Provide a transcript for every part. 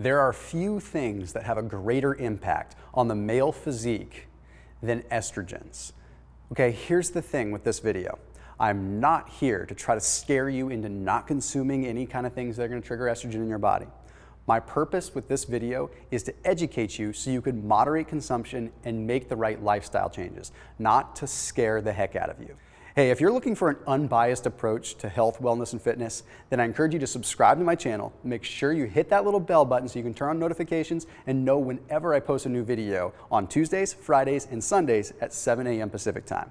There are few things that have a greater impact on the male physique than estrogens. Okay, here's the thing with this video. I'm not here to try to scare you into not consuming any kind of things that are going to trigger estrogen in your body. My purpose with this video is to educate you so you can moderate consumption and make the right lifestyle changes, not to scare the heck out of you. Hey, if you're looking for an unbiased approach to health, wellness, and fitness, then I encourage you to subscribe to my channel. Make sure you hit that little bell button so you can turn on notifications and know whenever I post a new video on Tuesdays, Fridays, and Sundays at 7 a.m. Pacific time.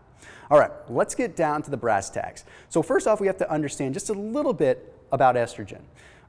All right, let's get down to the brass tacks. So first off, we have to understand just a little bit about estrogen.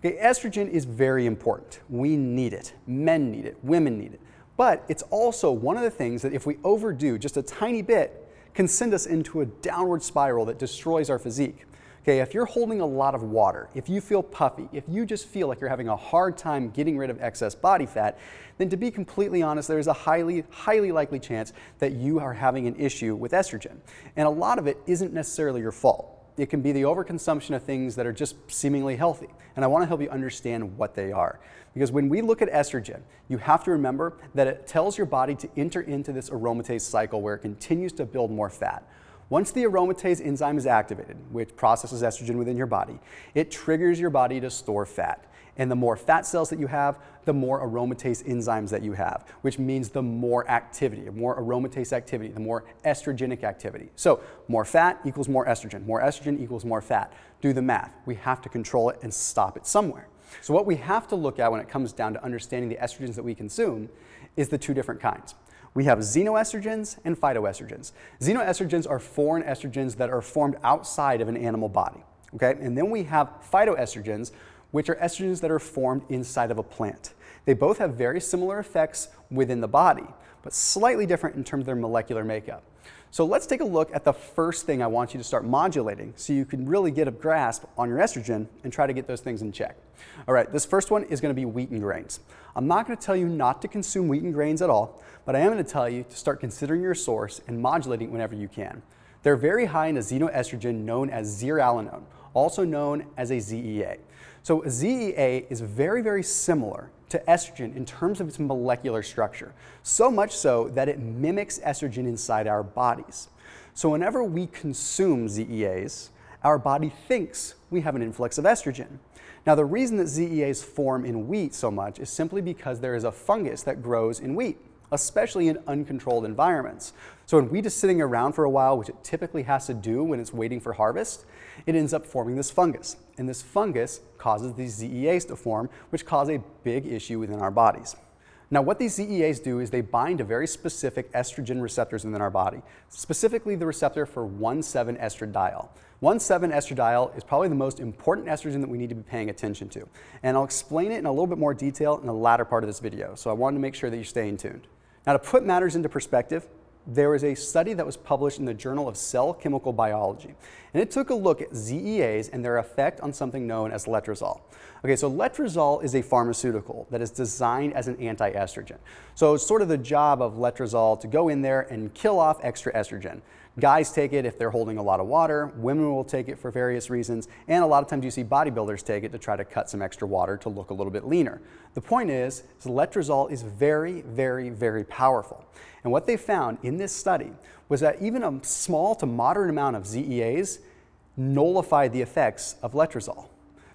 Okay, estrogen is very important. We need it. Men need it. Women need it. But it's also one of the things that if we overdo just a tiny bit, can send us into a downward spiral that destroys our physique. Okay, if you're holding a lot of water, if you feel puffy, if you just feel like you're having a hard time getting rid of excess body fat, then to be completely honest, there is a highly likely chance that you are having an issue with estrogen. And a lot of it isn't necessarily your fault. It can be the overconsumption of things that are just seemingly healthy. And I want to help you understand what they are. Because when we look at estrogen, you have to remember that it tells your body to enter into this aromatase cycle where it continues to build more fat. Once the aromatase enzyme is activated, which processes estrogen within your body, it triggers your body to store fat. And the more fat cells that you have, the more aromatase enzymes that you have, which means the more activity, more aromatase activity, the more estrogenic activity. So more fat equals more estrogen equals more fat. Do the math. We have to control it and stop it somewhere. So what we have to look at when it comes down to understanding the estrogens that we consume is the two different kinds. We have xenoestrogens and phytoestrogens. Xenoestrogens are foreign estrogens that are formed outside of an animal body. Okay? And then we have phytoestrogens, which are estrogens that are formed inside of a plant. They both have very similar effects within the body, but slightly different in terms of their molecular makeup. So let's take a look at the first thing I want you to start modulating so you can really get a grasp on your estrogen and try to get those things in check. All right, this first one is going to be wheat and grains. I'm not going to tell you not to consume wheat and grains at all, but I am going to tell you to start considering your source and modulating whenever you can. They're very high in a xenoestrogen known as zearalenone, also known as a ZEA. So a ZEA is very similar to estrogen in terms of its molecular structure, so much so that it mimics estrogen inside our bodies. So whenever we consume ZEAs, our body thinks we have an influx of estrogen. Now the reason that ZEAs form in wheat so much is simply because there is a fungus that grows in wheat, especially in uncontrolled environments. So when wheat is sitting around for a while, which it typically has to do when it's waiting for harvest, it ends up forming this fungus. And this fungus causes these ZEAs to form, which cause a big issue within our bodies. Now what these ZEAs do is they bind to very specific estrogen receptors within our body, specifically the receptor for 1,7-estradiol. 1,7-estradiol is probably the most important estrogen that we need to be paying attention to. And I'll explain it in a little bit more detail in the latter part of this video, so I wanted to make sure that you're staying tuned. Now to put matters into perspective, there was a study that was published in the Journal of Cell Chemical Biology, and it took a look at ZEAs and their effect on something known as letrozole. Okay, so letrozole is a pharmaceutical that is designed as an anti-estrogen. So it's sort of the job of letrozole to go in there and kill off extra estrogen. Guys take it if they're holding a lot of water, women will take it for various reasons, and a lot of times you see bodybuilders take it to try to cut some extra water to look a little bit leaner. The point is letrozole is very powerful. And what they found in this study was that even a small to moderate amount of ZEAs nullified the effects of letrozole.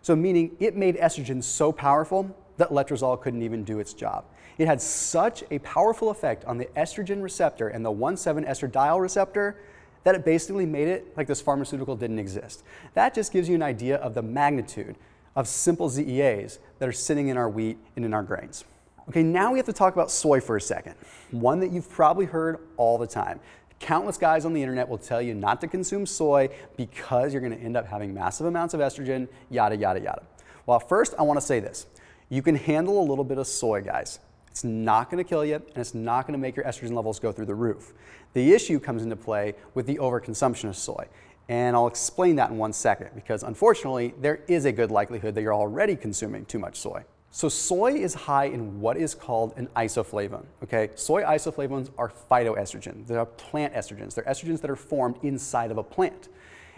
So meaning it made estrogen so powerful that letrozole couldn't even do its job. It had such a powerful effect on the estrogen receptor and the 1,7-estradiol receptor that it basically made it like this pharmaceutical didn't exist. That just gives you an idea of the magnitude of simple ZEAs that are sitting in our wheat and in our grains. Okay, now we have to talk about soy for a second, one that you've probably heard all the time. Countless guys on the internet will tell you not to consume soy because you're going to end up having massive amounts of estrogen, yada, yada. Well, first, I want to say this. You can handle a little bit of soy, guys. It's not going to kill you, and it's not going to make your estrogen levels go through the roof. The issue comes into play with the overconsumption of soy. And I'll explain that in one second, because unfortunately, there is a good likelihood that you're already consuming too much soy. So soy is high in what is called an isoflavone, okay? Soy isoflavones are phytoestrogens. They are plant estrogens. They're estrogens that are formed inside of a plant.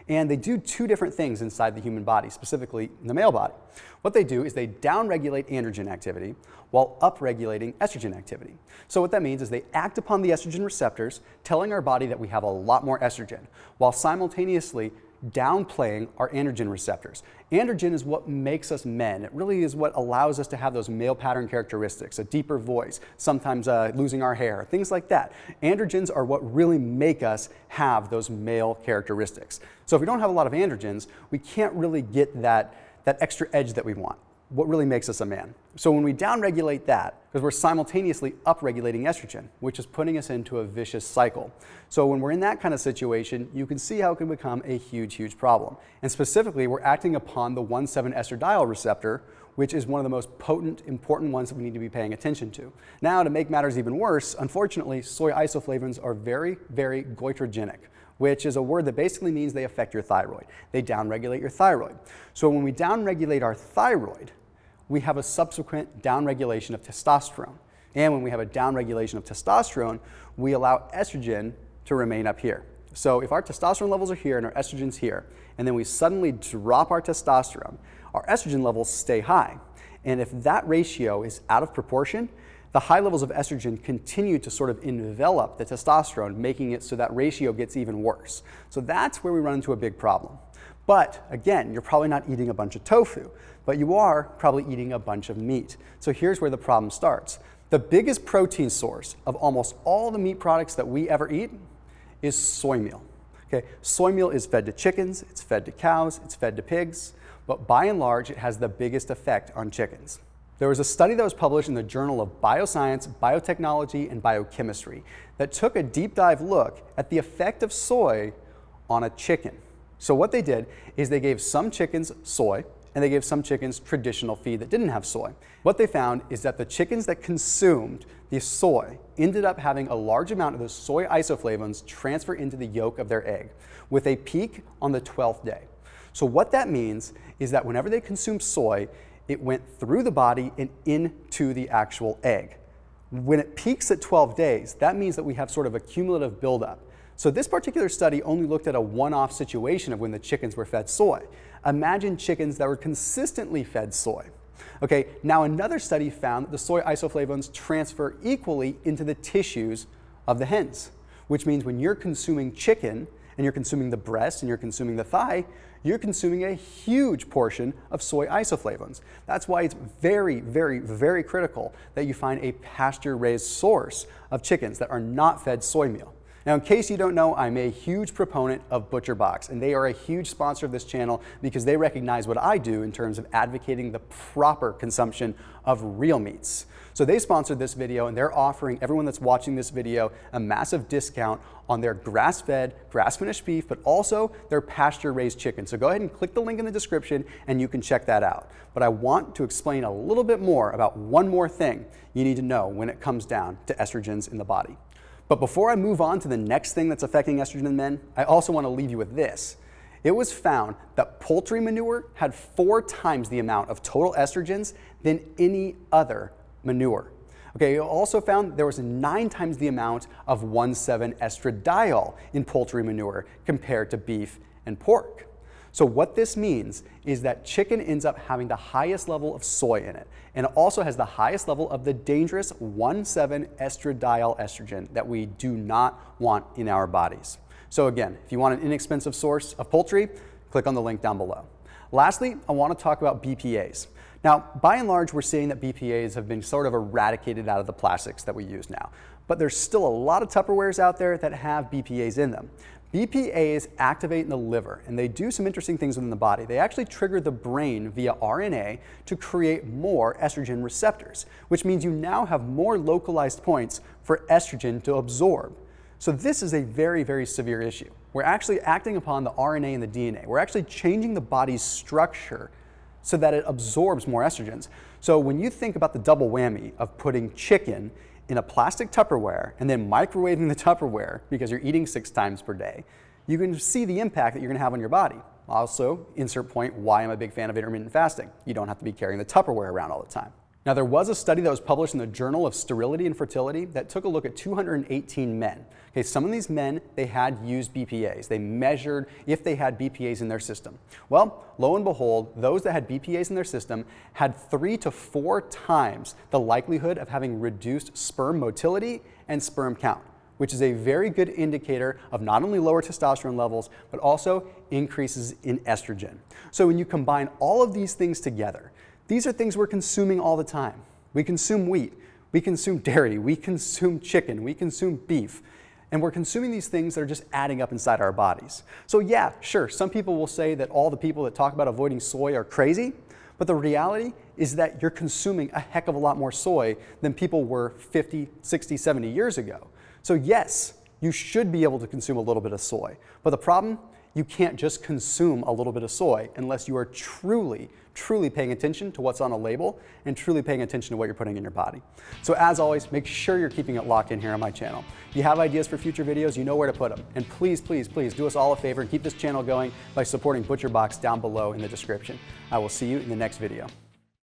And they do two different things inside the human body, specifically in the male body. What they do is they downregulate androgen activity while upregulating estrogen activity. So what that means is they act upon the estrogen receptors, telling our body that we have a lot more estrogen, while simultaneously downplaying our androgen receptors. Androgen is what makes us men. It really is what allows us to have those male pattern characteristics, a deeper voice, sometimes losing our hair, things like that. Androgens are what really make us have those male characteristics. So if we don't have a lot of androgens, we can't really get that extra edge that we want, what really makes us a man. So when we downregulate that, because we're simultaneously upregulating estrogen, which is putting us into a vicious cycle. So when we're in that kind of situation, you can see how it can become a huge, huge problem. And specifically, we're acting upon the 1,7-estradiol receptor, which is one of the most potent, important ones that we need to be paying attention to. Now, to make matters even worse, unfortunately, soy isoflavones are very, very goitrogenic, which is a word that basically means they affect your thyroid. They downregulate your thyroid. So when we downregulate our thyroid, we have a subsequent downregulation of testosterone. And when we have a downregulation of testosterone, we allow estrogen to remain up here. So if our testosterone levels are here and our estrogen's here, and then we suddenly drop our testosterone, our estrogen levels stay high. And if that ratio is out of proportion, the high levels of estrogen continue to sort of envelop the testosterone, making it so that ratio gets even worse. So that's where we run into a big problem. But again, you're probably not eating a bunch of tofu, but you are probably eating a bunch of meat. So here's where the problem starts. The biggest protein source of almost all the meat products that we ever eat is soy meal. Okay? Soy meal is fed to chickens, it's fed to cows, it's fed to pigs, but by and large, it has the biggest effect on chickens. There was a study that was published in the Journal of Bioscience, Biotechnology, and Biochemistry that took a deep dive look at the effect of soy on a chicken. So what they did is they gave some chickens soy and they gave some chickens traditional feed that didn't have soy. What they found is that the chickens that consumed the soy ended up having a large amount of the soy isoflavones transfer into the yolk of their egg with a peak on the 12th day. So what that means is that whenever they consumed soy, it went through the body and into the actual egg. When it peaks at 12 days, that means that we have sort of a cumulative buildup. So this particular study only looked at a one-off situation of when the chickens were fed soy. Imagine chickens that were consistently fed soy. Okay, now another study found that the soy isoflavones transfer equally into the tissues of the hens, which means when you're consuming chicken, and you're consuming the breast, and you're consuming the thigh, you're consuming a huge portion of soy isoflavones. That's why it's very, very, very critical that you find a pasture-raised source of chickens that are not fed soy meal. Now, in case you don't know, I'm a huge proponent of ButcherBox, and they are a huge sponsor of this channel because they recognize what I do in terms of advocating the proper consumption of real meats. So they sponsored this video, and they're offering everyone that's watching this video a massive discount on their grass-fed, grass-finished beef, but also their pasture-raised chicken. So go ahead and click the link in the description, and you can check that out. But I want to explain a little bit more about one more thing you need to know when it comes down to estrogens in the body. But before I move on to the next thing that's affecting estrogen in men, I also want to leave you with this. It was found that poultry manure had 4 times the amount of total estrogens than any other manure. Okay, it also found there was 9 times the amount of 1,7-estradiol in poultry manure compared to beef and pork. So what this means is that chicken ends up having the highest level of soy in it, and it also has the highest level of the dangerous 1,7-estradiol estrogen that we do not want in our bodies. So again, if you want an inexpensive source of poultry, click on the link down below. Lastly, I want to talk about BPAs. Now, by and large, we're seeing that BPAs have been sort of eradicated out of the plastics that we use now, but there's still a lot of Tupperwares out there that have BPAs in them. BPAs activate in the liver, and they do some interesting things within the body. They actually trigger the brain via RNA to create more estrogen receptors, which means you now have more localized points for estrogen to absorb. So this is a very, very severe issue. We're actually acting upon the RNA and the DNA. We're actually changing the body's structure so that it absorbs more estrogens. So when you think about the double whammy of putting chicken in a plastic Tupperware and then microwaving the Tupperware because you're eating 6 times per day, you can see the impact that you're gonna have on your body. Also, insert point why I'm a big fan of intermittent fasting. You don't have to be carrying the Tupperware around all the time. Now, there was a study that was published in the Journal of Sterility and Fertility that took a look at 218 men. Okay, some of these men, they had used BPAs. They measured if they had BPAs in their system. Well, lo and behold, those that had BPAs in their system had 3 to 4 times the likelihood of having reduced sperm motility and sperm count, which is a very good indicator of not only lower testosterone levels, but also increases in estrogen. So when you combine all of these things together, these are things we're consuming all the time. We consume wheat, we consume dairy, we consume chicken, we consume beef, and we're consuming these things that are just adding up inside our bodies. So yeah, sure, some people will say that all the people that talk about avoiding soy are crazy, but the reality is that you're consuming a heck of a lot more soy than people were 50, 60, 70 years ago. So yes, you should be able to consume a little bit of soy, but the problem, you can't just consume a little bit of soy unless you are truly paying attention to what's on a label and truly paying attention to what you're putting in your body. So as always, make sure you're keeping it locked in here on my channel. If you have ideas for future videos, you know where to put them. And please, please, please do us all a favor and keep this channel going by supporting ButcherBox down below in the description. I will see you in the next video.